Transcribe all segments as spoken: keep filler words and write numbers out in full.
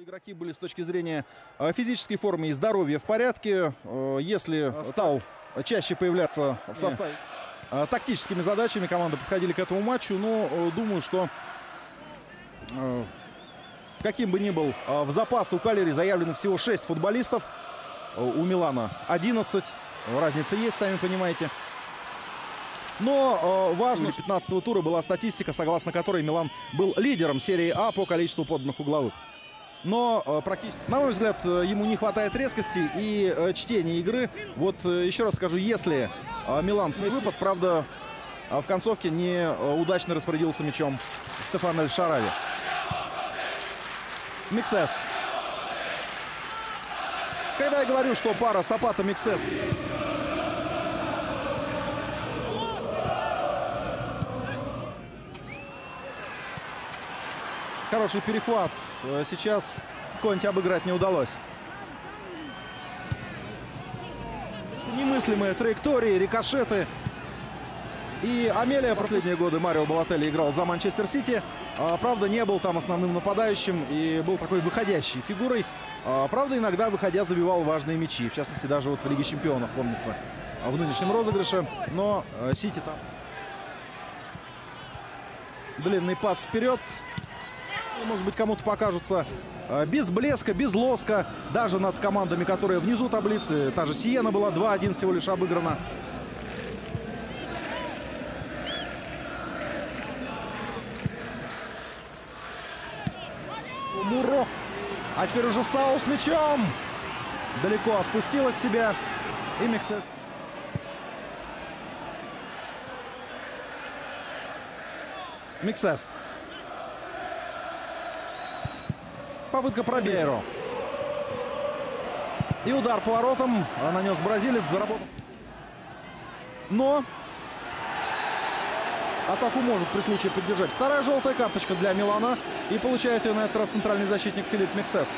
чтобы игроки были с точки зрения физической формы и здоровья в порядке, если стал чаще появляться в составе. Тактическими задачами команды подходили к этому матчу, но думаю, что каким бы ни был в запас, у Кальяри заявлено всего шесть футболистов, у Милана одиннадцать, разница есть, сами понимаете. Но э, важно, что пятнадцатого тура была статистика, согласно которой Милан был лидером серии А по количеству поданных угловых. Но, э, практически, на мой взгляд, э, ему не хватает резкости и э, чтения игры. Вот э, еще раз скажу, если э, Милан смесь выпад, правда, э, в концовке неудачно э, распорядился мячом Стефано Эль-Шарави. Мексес. Когда я говорю, что пара Сапата-Мексес... Хороший перехват. Сейчас Конте обыграть не удалось. Немыслимые траектории, рикошеты. И Амелия последние годы Марио Балотелли играл за Манчестер Сити. А, правда, не был там основным нападающим и был такой выходящей фигурой. А, правда, иногда, выходя, забивал важные мячи. В частности, даже вот в Лиге Чемпионов, помнится, в нынешнем розыгрыше. Но а, Сити там. Длинный пас вперед. Может быть, кому-то покажутся без блеска, без лоска. Даже над командами, которые внизу таблицы. Та же Сиена была два один всего лишь обыграна. Муро. А теперь уже Сау с мячом. Далеко отпустил от себя. И Мексес. Мексес. Попытка пробейру. И удар по воротам нанес бразилец, заработал. Но атаку может при случае поддержать. Вторая желтая карточка для Милана. И получает ее на этот раз центральный защитник Филипп Мексес.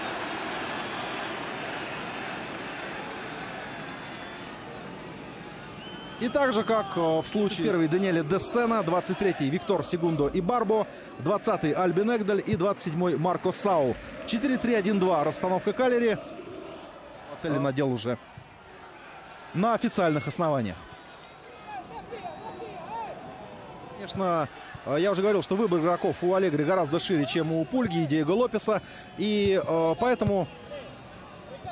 И так же, как в случае первый Даниэле Десена, двадцать третий Виктор Сегундо и Барбо, двадцатый Альбин Эгдаль и двадцать седьмой Марко Сау. четыре три один два расстановка Кальяри. Отель надел уже на официальных основаниях. Конечно, я уже говорил, что выбор игроков у Аллегри гораздо шире, чем у Пульги и Диего Лопеса. И поэтому...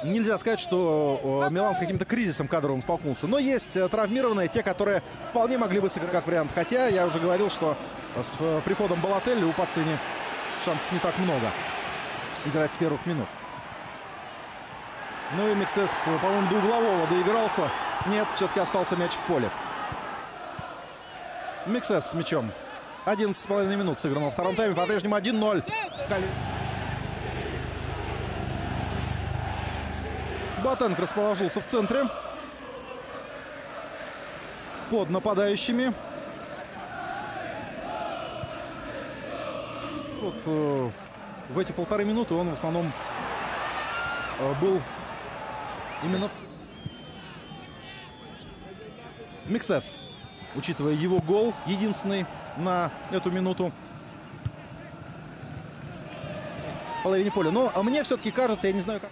Нельзя сказать, что Милан с каким-то кризисом кадровым столкнулся. Но есть травмированные, те, которые вполне могли бы сыграть как вариант. Хотя я уже говорил, что с приходом Балотелли у Пацини шансов не так много играть с первых минут. Ну и Мексес, по-моему, до углового доигрался. Нет, все-таки остался мяч в поле. Мексес с мячом. одиннадцать с половиной минут сыграно во втором тайме. По-прежнему один ноль. Батенг расположился в центре под нападающими. Вот э, в эти полторы минуты он в основном э, был именно в... Мексес, учитывая его гол, единственный на эту минуту. Половине поля. Но мне все-таки кажется, я не знаю как...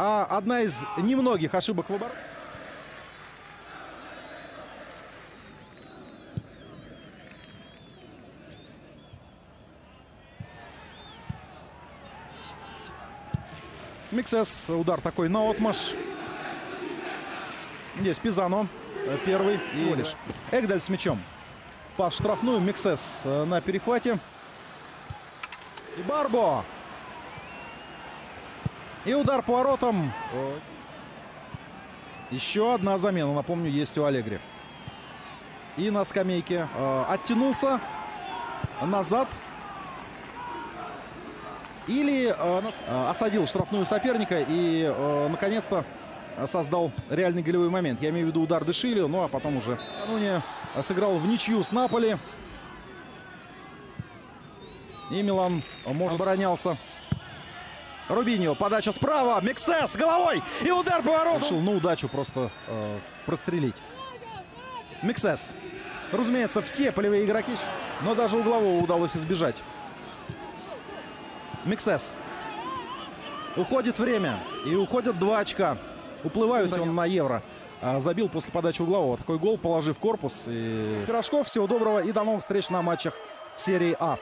А одна из немногих ошибок в обороне. Мексес. Удар такой наотмашь. Здесь Пизано. Первый всего лишь. Эгдаль с мячом. Пас в штрафную. Мексес на перехвате. И Барбо. И удар по воротам. Еще одна замена, напомню, есть у Аллегри. И на скамейке э, оттянулся назад. Или э, э, осадил штрафную соперника и, э, наконец-то, создал реальный голевой момент. Я имею в виду удар Дешилио, ну а потом уже накануне сыграл в ничью с Наполи. И Милан, может, оборонялся. Рубинио, подача справа, Мексес головой и удар по воротам. Решил на удачу просто э, прострелить. Мексес. Разумеется, все полевые игроки, но даже углового удалось избежать. Мексес. Уходит время. И уходят два очка. Уплывают они на Евро. А забил после подачи углового. Такой гол, положив корпус. И... Пирожков, всего доброго и до новых встреч на матчах серии А.